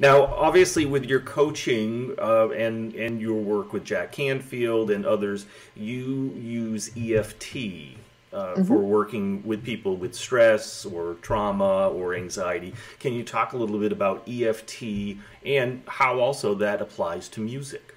Now, obviously, with your coaching and your work with Jack Canfield and others, you use EFT for working with people with stress or trauma or anxiety. Can you talk a little bit about EFT and how also that applies to music?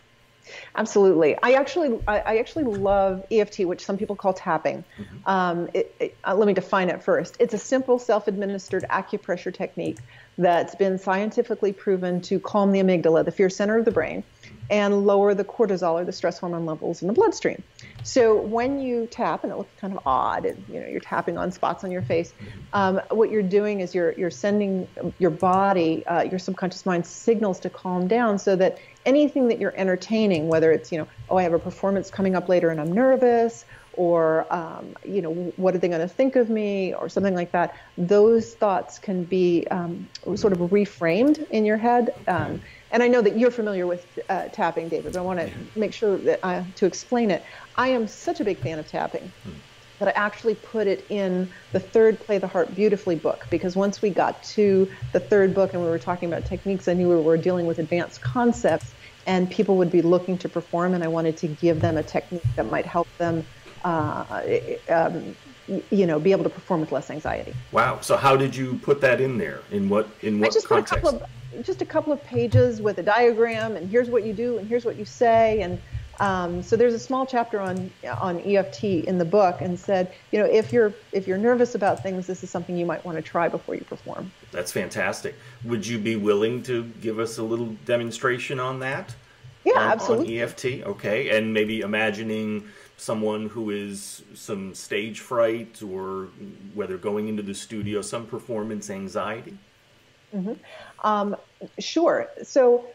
Absolutely. I actually love EFT, which some people call tapping. Let me define it first. It's a simple self-administered acupressure technique that's been scientifically proven to calm the amygdala, the fear center of the brain, and lower the cortisol or the stress hormone levels in the bloodstream. So when you tap, and it looks kind of odd, and, you know, you're tapping on spots on your face, what you're doing is you're sending your body, your subconscious mind, signals to calm down so that anything that you're entertaining, whether it's, you know, oh, I have a performance coming up later and I'm nervous, or, you know, what are they going to think of me, or something like that, those thoughts can be sort of reframed in your head. And I know that you're familiar with tapping, David, but I want to make sure that to explain it. I am such a big fan of tapping that I actually put it in the third Play the Heart Beautifully book, because once we got to the third book and we were talking about techniques, I knew we were dealing with advanced concepts and people would be looking to perform, and I wanted to give them a technique that might help them you know, be able to perform with less anxiety. Wow. So how did you put that in there? In what context? Just a couple of pages with a diagram, and here's what you do and here's what you say. And so there's a small chapter on EFT in the book, and said, you know, if you're nervous about things, this is something you might want to try before you perform. That's fantastic. Would you be willing to give us a little demonstration on that? Yeah, absolutely. On EFT, okay. And maybe imagining someone who is some stage fright, or whether going into the studio, some performance anxiety. Sure. So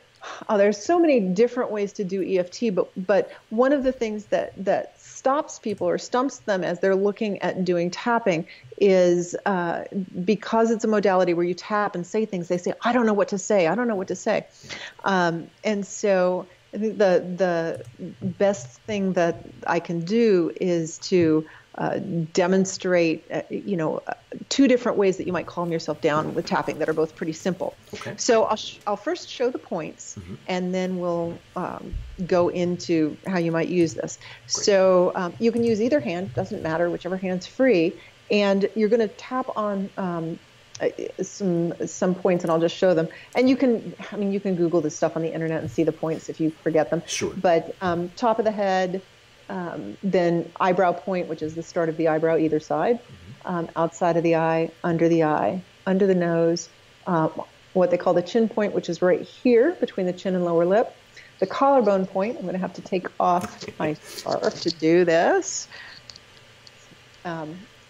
there's so many different ways to do EFT, but one of the things that stops people or stumps them as they're looking at doing tapping is because it's a modality where you tap and say things, they say, I don't know what to say. I don't know what to say. And so I think the best thing that I can do is to demonstrate, you know, two different ways that you might calm yourself down with tapping that are both pretty simple. Okay. So I'll first show the points, and then we'll go into how you might use this. Great. So you can use either hand, doesn't matter, whichever hand's free, and you're going to tap on some points, and I'll just show them. And you can, I mean, you can Google this stuff on the internet and see the points if you forget them. Sure. But top of the head, then eyebrow point, which is the start of the eyebrow, either side, outside of the eye, under the nose, what they call the chin point, which is right here between the chin and lower lip, the collarbone point. I'm going to have to take off my scarf to do this.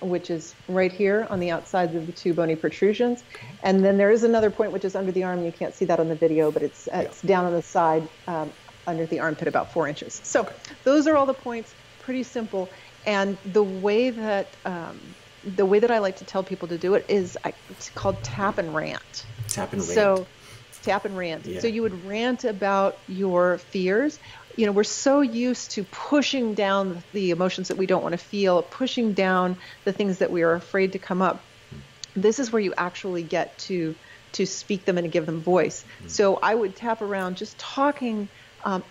Which is right here on the outsides of the two bony protrusions. And then there is another point, which is under the arm. You can't see that on the video, but it's down on the side under the armpit, about 4 inches. So those are all the points, pretty simple. And the way that I like to tell people to do it is it's called tap and rant. Tap and rant. So tap and rant. Yeah. So you would rant about your fears. You know, we're so used to pushing down the emotions that we don't want to feel, pushing down the things that we are afraid to come up. This is where you actually get to speak them and give them voice. So I would tap around just talking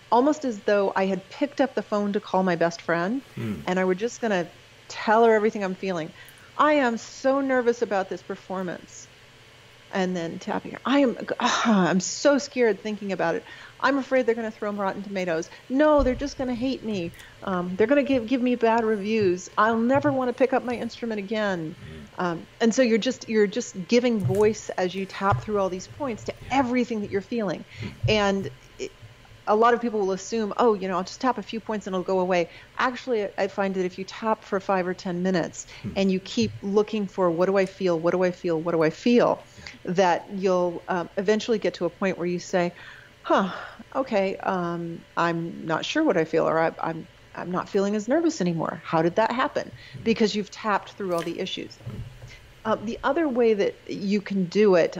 almost as though I had picked up the phone to call my best friend, and I were just going to tell her everything I'm feeling. I am so nervous about this performance. And then tapping her. I'm so scared thinking about it. I'm afraid they're going to throw rotten tomatoes. No, they're just going to hate me. They're going to give me bad reviews. I'll never want to pick up my instrument again. And so you're just giving voice as you tap through all these points to everything that you're feeling. And a lot of people will assume, oh, you know, I'll just tap a few points and it'll go away. Actually, I find that if you tap for 5 or 10 minutes and you keep looking for what do I feel, what do I feel, what do I feel, that you'll eventually get to a point where you say, huh, okay, I'm not sure what I feel, or I'm not feeling as nervous anymore. How did that happen? Because you've tapped through all the issues. The other way that you can do it,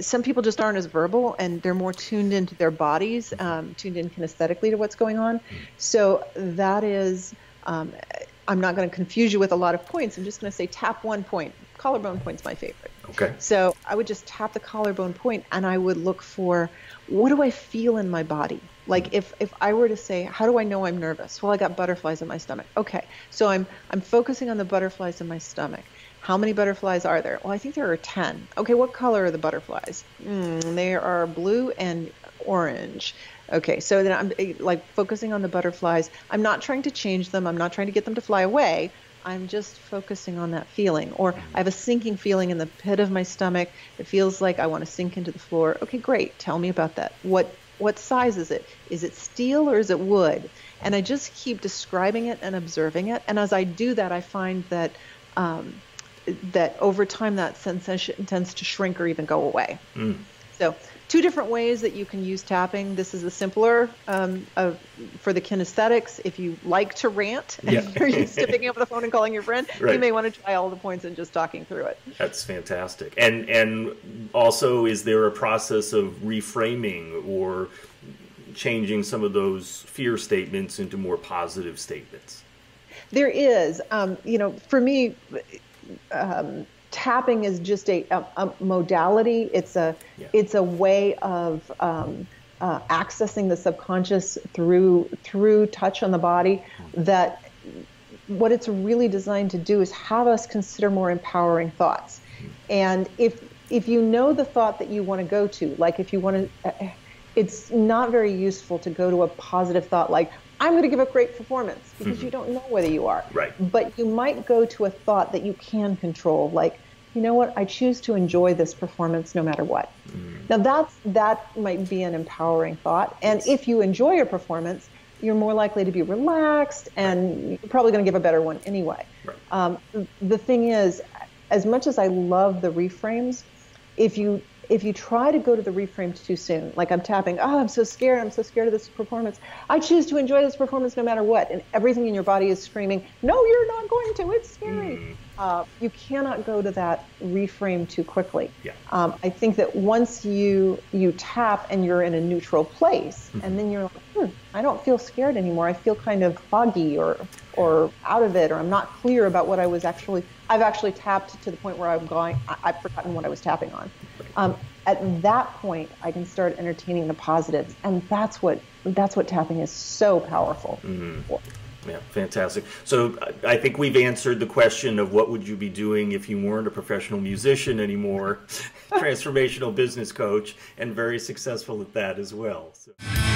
some people just aren't as verbal and they're more tuned into their bodies, tuned in kinesthetically to what's going on. So that is, I'm not going to confuse you with a lot of points. I'm just going to say tap one point. Collarbone point's my favorite. Okay. So I would just tap the collarbone point and I would look for, what do I feel in my body? Like if I were to say, how do I know I'm nervous? Well, I got butterflies in my stomach. Okay. So I'm focusing on the butterflies in my stomach. How many butterflies are there? Well, I think there are 10. Okay. What color are the butterflies? They are blue and orange. Okay. So then I'm like focusing on the butterflies. I'm not trying to change them. I'm not trying to get them to fly away. I'm just focusing on that feeling. Or I have a sinking feeling in the pit of my stomach. It feels like I want to sink into the floor. Okay, great. Tell me about that. What size is it? Is it steel or is it wood? And I just keep describing it and observing it. And as I do that, I find that that over time that sensation tends to shrink or even go away. Mm. So two different ways that you can use tapping. This is the simpler for the kinesthetics. If you like to rant and you're used to picking up the phone and calling your friend, you may want to try all the points and just talking through it. That's fantastic. And also, is there a process of reframing or changing some of those fear statements into more positive statements? There is. You know, for me, tapping is just a modality. It's a way of accessing the subconscious through touch on the body. That what it's really designed to do is have us consider more empowering thoughts. And if you know the thought that you want to go to, like if you want to, it's not very useful to go to a positive thought like, I'm going to give a great performance, because you don't know whether you are. Right. But you might go to a thought that you can control, like, you know what, I choose to enjoy this performance no matter what. Now that might be an empowering thought. And if you enjoy your performance, you're more likely to be relaxed and you're probably going to give a better one anyway. Right. The thing is, as much as I love the reframes, if you try to go to the reframes too soon, like I'm tapping, oh, I'm so scared of this performance. I choose to enjoy this performance no matter what. And everything in your body is screaming, no, you're not going to, it's scary. You cannot go to that reframe too quickly. Yeah. I think that once you tap and you're in a neutral place, and then you're like, I don't feel scared anymore. I feel kind of foggy or out of it, or I'm not clear about what I was actually, I've actually tapped to the point where I'm going, I've forgotten what I was tapping on. At that point, I can start entertaining the positives, and that's what tapping is so powerful for. Yeah, fantastic. So I think we've answered the question of what would you be doing if you weren't a professional musician anymore, transformational business coach, and very successful at that as well. So.